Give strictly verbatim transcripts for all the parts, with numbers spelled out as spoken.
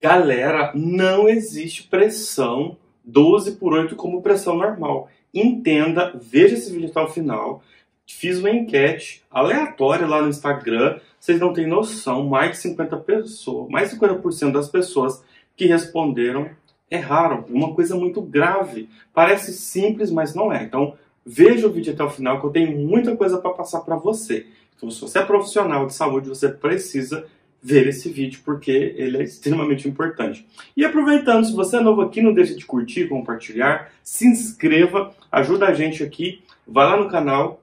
Galera, não existe pressão doze por oito como pressão normal. Entenda, veja esse vídeo até o final. Fiz uma enquete aleatória lá no Instagram. Vocês não têm noção, mais de cinquenta por cento pessoas, mais de cinquenta por cento das pessoas que responderam erraram. Uma coisa muito grave. Parece simples, mas não é. Então, veja o vídeo até o final, que eu tenho muita coisa para passar para você. Então, se você é profissional de saúde, você precisa ver esse vídeo, porque ele é extremamente importante. E aproveitando, se você é novo aqui, não deixa de curtir, compartilhar, se inscreva, ajuda a gente aqui, vai lá no canal,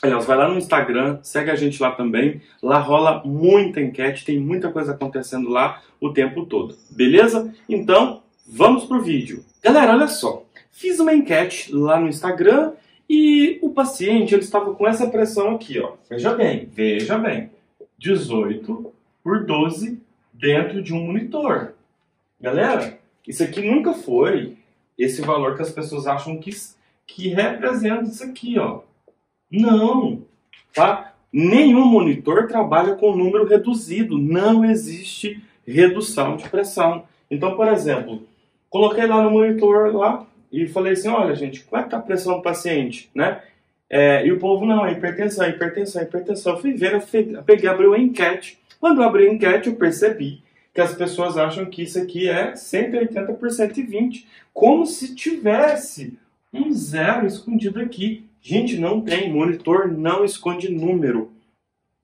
aliás, vai lá no Instagram, segue a gente lá também, lá rola muita enquete, tem muita coisa acontecendo lá o tempo todo, beleza? Então, vamos pro vídeo. Galera, olha só, fiz uma enquete lá no Instagram e o paciente, ele estava com essa pressão aqui, ó, veja bem, veja bem, dezoito por doze dentro de um monitor. Galera, isso aqui nunca foi esse valor que as pessoas acham que, que representa isso aqui, ó. Não, tá? Nenhum monitor trabalha com número reduzido. Não existe redução de pressão. Então, por exemplo, coloquei lá no monitor lá e falei assim, olha, gente, qual é que tá a pressão do paciente, né? É, e o povo, não, é hipertensão, hipertensão, hipertensão. Eu fui ver, eu peguei, abriu a enquete. Quando eu abri a enquete, eu percebi que as pessoas acham que isso aqui é cento e oitenta por cento e vinte. Como se tivesse um zero escondido aqui. Gente, não tem. Monitor não esconde número.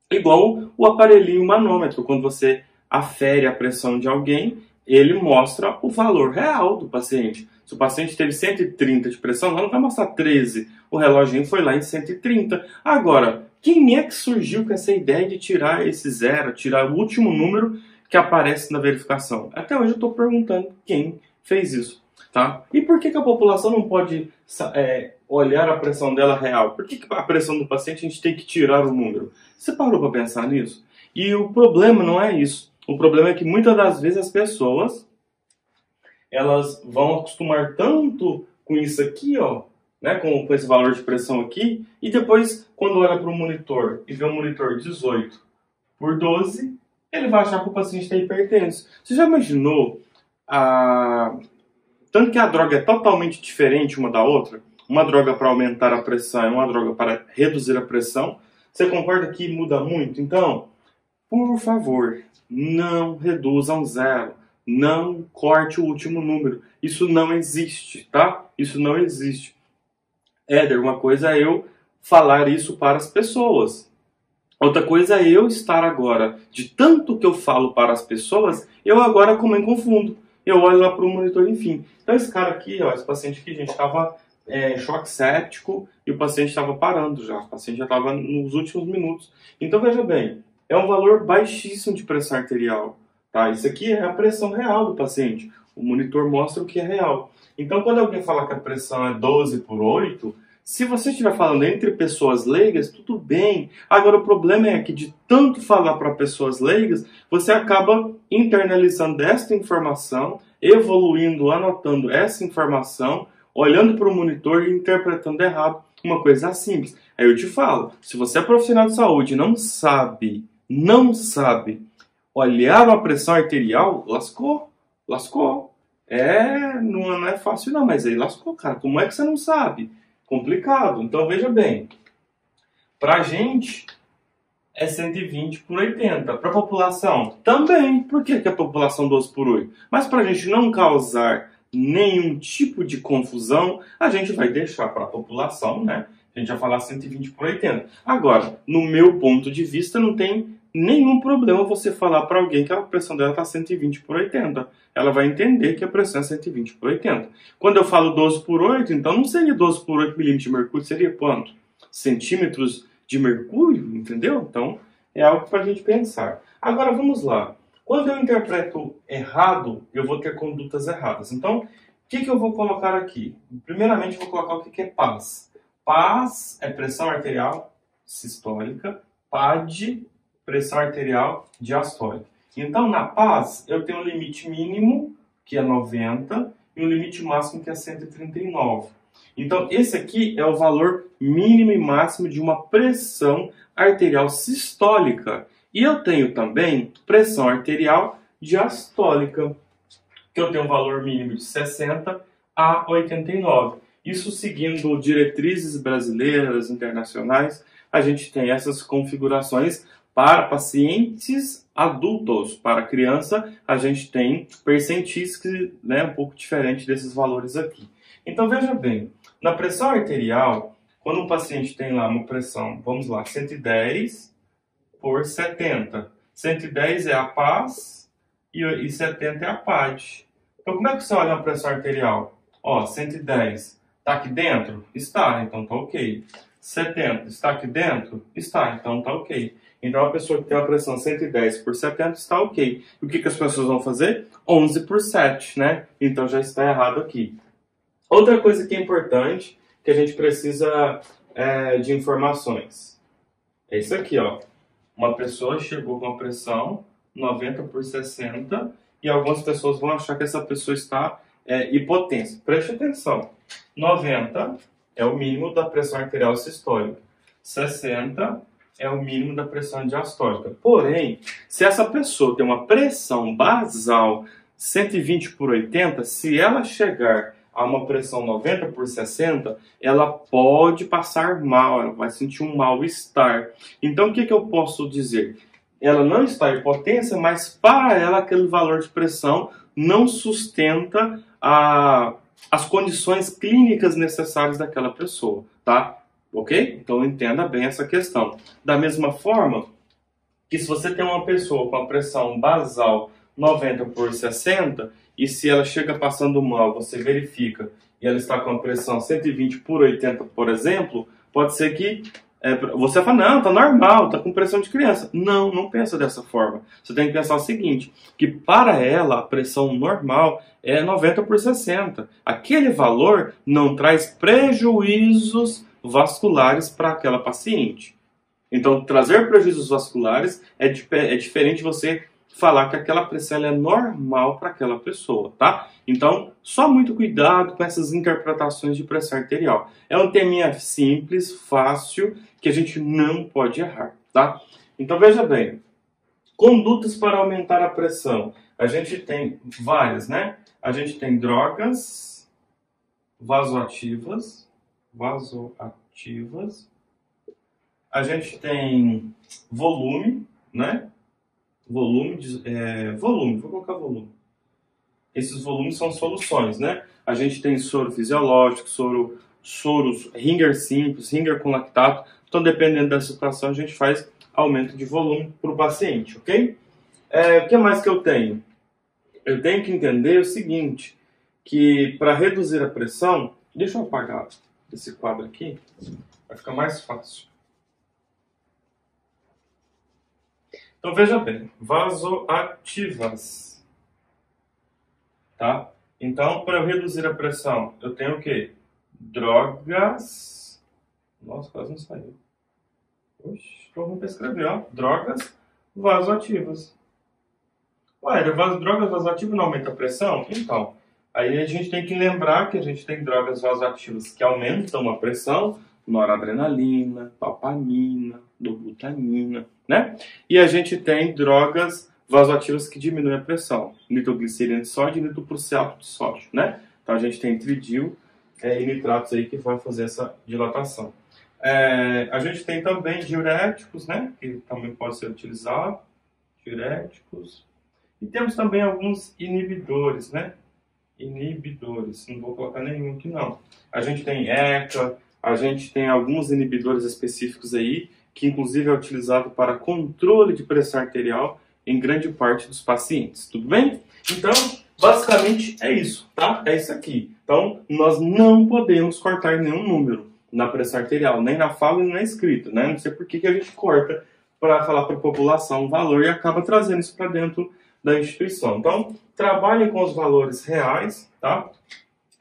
Igual o aparelhinho manômetro. Quando você afere a pressão de alguém, ele mostra o valor real do paciente. Se o paciente teve cento e trinta de pressão, não vai mostrar treze. O reloginho foi lá em cento e trinta. Agora, quem é que surgiu com essa ideia de tirar esse zero, tirar o último número que aparece na verificação? Até hoje eu estou perguntando quem fez isso, tá? E por que que a população não pode é, olhar a pressão dela real? Por que que a pressão do paciente a gente tem que tirar o número? Você parou para pensar nisso? E o problema não é isso. O problema é que muitas das vezes as pessoas, elas vão acostumar tanto com isso aqui, ó, né, com, com esse valor de pressão aqui, e depois, quando olha para o monitor e vê o monitor dezoito por doze, ele vai achar que o paciente está hipertenso. Você já imaginou, a... tanto que a droga é totalmente diferente uma da outra? Uma droga para aumentar a pressão e uma droga para reduzir a pressão? Você concorda que muda muito? Então, por favor, não reduza um zero. Não corte o último número. Isso não existe, tá? Isso não existe. Éder, uma coisa é eu falar isso para as pessoas. Outra coisa é eu estar agora, de tanto que eu falo para as pessoas, eu agora como eu confundo. Eu olho lá para o monitor, enfim. Então esse cara aqui, ó, esse paciente aqui, gente, estava em é, choque séptico e o paciente estava parando já. O paciente já estava nos últimos minutos. Então veja bem, é um valor baixíssimo de pressão arterial. Tá? Isso aqui é a pressão real do paciente. O monitor mostra o que é real. Então, quando alguém fala que a pressão é doze por oito, se você estiver falando entre pessoas leigas, tudo bem. Agora, o problema é que de tanto falar para pessoas leigas, você acaba internalizando esta informação, evoluindo, anotando essa informação, olhando para o monitor e interpretando errado uma coisa simples. Aí eu te falo, se você é profissional de saúde e não sabe, não sabe olhar a pressão arterial, lascou, lascou. É, não, não é fácil não, mas aí lascou, cara. Como é que você não sabe? Complicado. Então, veja bem. Pra gente, é cento e vinte por oitenta. Pra população, também. Por que que a população doze por oito? Mas pra gente não causar nenhum tipo de confusão, a gente vai deixar pra população, né? A gente vai falar cento e vinte por oitenta. Agora, no meu ponto de vista, não tem nenhum problema você falar para alguém que a pressão dela está cento e vinte por oitenta. Ela vai entender que a pressão é cento e vinte por oitenta. Quando eu falo doze por oito, então não seria doze por oito milímetros de mercúrio, seria quanto? Centímetros de mercúrio, entendeu? Então, é algo para a gente pensar. Agora, vamos lá. Quando eu interpreto errado, eu vou ter condutas erradas. Então, o que que eu vou colocar aqui? Primeiramente, eu vou colocar o que que é P A S. P A S é pressão arterial sistólica, P A D, pressão arterial diastólica. Então, na P A S, eu tenho um limite mínimo, que é noventa, e um limite máximo, que é cento e trinta e nove. Então, esse aqui é o valor mínimo e máximo de uma pressão arterial sistólica. E eu tenho também pressão arterial diastólica, que eu tenho um valor mínimo de sessenta a oitenta e nove. Isso seguindo diretrizes brasileiras, internacionais, a gente tem essas configurações para pacientes adultos. Para criança, a gente tem percentis que né, é um pouco diferente desses valores aqui. Então, veja bem, na pressão arterial, quando um paciente tem lá uma pressão, vamos lá, cento e dez por setenta. cento e dez é a P A S e setenta é a P A D. Então, como é que você olha a pressão arterial? Ó, cento e dez está aqui dentro? Está, então está ok. setenta está aqui dentro? Está, então está ok. Então, a pessoa que tem uma pressão cento e dez por setenta está ok. E o que, que as pessoas vão fazer? onze por sete, né? Então, já está errado aqui. Outra coisa que é importante, que a gente precisa é, de informações. É isso aqui, ó. Uma pessoa chegou com uma pressão noventa por sessenta e algumas pessoas vão achar que essa pessoa está é, hipotensa. Preste atenção. noventa é o mínimo da pressão arterial sistólica. sessenta é o mínimo da pressão diastólica. Porém, se essa pessoa tem uma pressão basal cento e vinte por oitenta, se ela chegar a uma pressão noventa por sessenta, ela pode passar mal, ela vai sentir um mal-estar. Então, o que, que eu posso dizer? Ela não está hipotensa, mas para ela aquele valor de pressão não sustenta a, as condições clínicas necessárias daquela pessoa, tá? Ok? Então, entenda bem essa questão. Da mesma forma que se você tem uma pessoa com a pressão basal noventa por sessenta, e se ela chega passando mal, você verifica, e ela está com a pressão cento e vinte por oitenta, por exemplo, pode ser que é, você fala, não, tá normal, tá com pressão de criança. Não, não pensa dessa forma. Você tem que pensar o seguinte, que para ela a pressão normal é noventa por sessenta. Aquele valor não traz prejuízos vasculares para aquela paciente. Então, trazer prejuízos vasculares é, de, é diferente de você falar que aquela pressão é normal para aquela pessoa, tá? Então, só muito cuidado com essas interpretações de pressão arterial. É um teminha simples, fácil, que a gente não pode errar, tá? Então, veja bem, condutas para aumentar a pressão. A gente tem várias, né? A gente tem drogas vasoativas, vasoativas. A gente tem volume, né? Volume, é, volume, vou colocar volume. Esses volumes são soluções, né? A gente tem soro fisiológico, soro, soros Ringer simples, Ringer com lactato. Então, dependendo da situação, a gente faz aumento de volume para o paciente, ok? É, o que mais que eu tenho? Eu tenho que entender o seguinte, que para reduzir a pressão... Deixa eu apagar esse quadro aqui, vai ficar mais fácil. Então, veja bem, vasoativas, tá? Então, para eu reduzir a pressão, eu tenho o quê? Drogas... Nossa, quase não saiu. Oxi, tô ruim para escrever, ó. Drogas vasoativas. Ué, drogas vasoativas não aumenta a pressão? Então, aí a gente tem que lembrar que a gente tem drogas vasoativas que aumentam a pressão, noradrenalina, dopamina, dobutamina, né? E a gente tem drogas vasoativas que diminuem a pressão, nitroglicerina de sódio e nitroprussiato de sódio, né? Então a gente tem tridil é, e nitratos aí que vai fazer essa dilatação. É, a gente tem também diuréticos, né? Que também pode ser utilizado, diuréticos. E temos também alguns inibidores, né? Inibidores, não vou colocar nenhum aqui não. A gente tem E C A, a gente tem alguns inibidores específicos aí, que inclusive é utilizado para controle de pressão arterial em grande parte dos pacientes, tudo bem? Então, basicamente é isso, tá? É isso aqui. Então, nós não podemos cortar nenhum número na pressão arterial, nem na fala nem na escrita, né? Não sei por que que a gente corta para falar para a população um valor e acaba trazendo isso para dentro da instituição. Então, trabalhem com os valores reais, tá?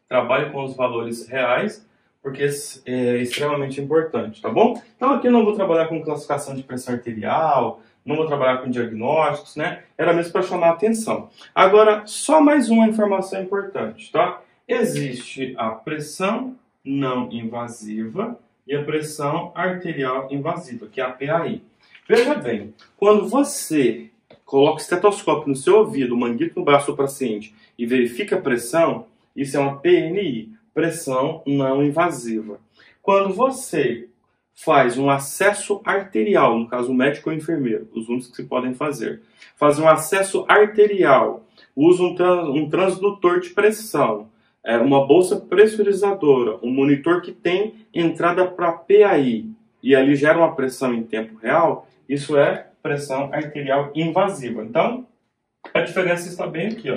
Trabalhem com os valores reais, porque é extremamente importante, tá bom? Então aqui eu não vou trabalhar com classificação de pressão arterial, não vou trabalhar com diagnósticos, né? Era mesmo para chamar a atenção. Agora, só mais uma informação importante, tá? Existe a pressão não invasiva e a pressão arterial invasiva, que é a P A I. Veja bem, quando você coloca o estetoscópio no seu ouvido, o manguito no braço do paciente e verifica a pressão, isso é uma P N I, pressão não invasiva. Quando você faz um acesso arterial, no caso o médico ou o enfermeiro, os únicos que se podem fazer, faz um acesso arterial, usa um, trans, um transdutor de pressão, é, uma bolsa pressurizadora, um monitor que tem entrada para P A I e ali gera uma pressão em tempo real, isso é pressão arterial invasiva. Então, a diferença está bem aqui, ó,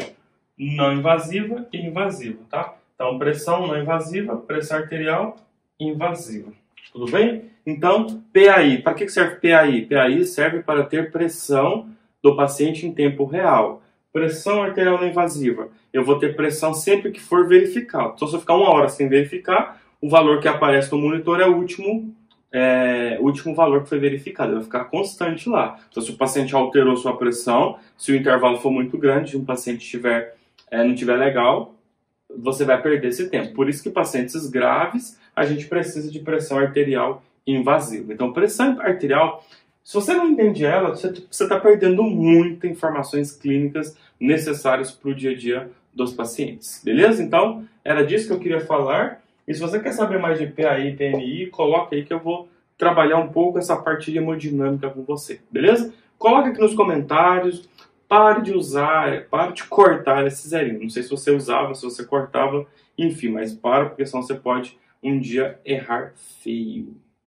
não invasiva e invasiva, tá? Então, pressão não invasiva, pressão arterial invasiva. Tudo bem? Então, P A I. Para que serve P A I? P A I serve para ter pressão do paciente em tempo real. Pressão arterial não invasiva. Eu vou ter pressão sempre que for verificado. Então, se eu ficar uma hora sem verificar, o valor que aparece no monitor é o último, é, último valor que foi verificado. Ele vai ficar constante lá. Então, se o paciente alterou sua pressão, se o intervalo for muito grande, se um paciente tiver, é, não estiver legal, você vai perder esse tempo. Por isso que pacientes graves, a gente precisa de pressão arterial invasiva. Então, pressão arterial, se você não entende ela, você está perdendo muitas informações clínicas necessárias para o dia a dia dos pacientes. Beleza? Então, era disso que eu queria falar. E se você quer saber mais de P A I, P N I, coloca aí que eu vou trabalhar um pouco essa parte de hemodinâmica com você. Beleza? Coloca aqui nos comentários. Pare de usar, pare de cortar esse zerinho. Não sei se você usava, se você cortava, enfim, mas para, porque senão você pode um dia errar feio.